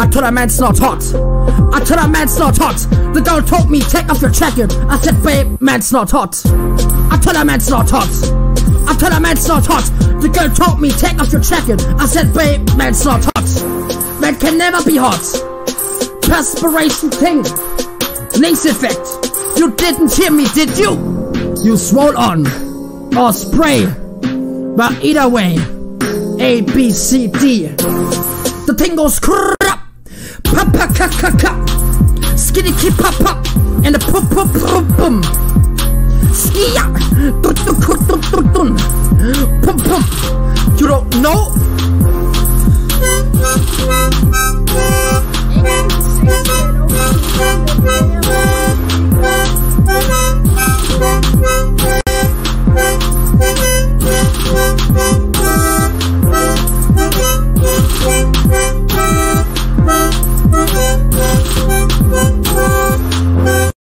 I told her man's not hot. I told her man's not hot. The girl told me, take off your jacket. I said, babe, man's not hot. I told her man's not hot. I told her man's not hot. The girl told me, take off your jacket. I said, babe, man's not hot. Man can never be hot. Perspiration thing. Lace effect. You didn't hear me, did you? You swole on. Or spray. But either way. A, B, C, D. The thing goes crap. Papa ka ka ka. Skitty ki pop pop. And the pop pop pop boom. Ski ya. Pum pum. You don't know?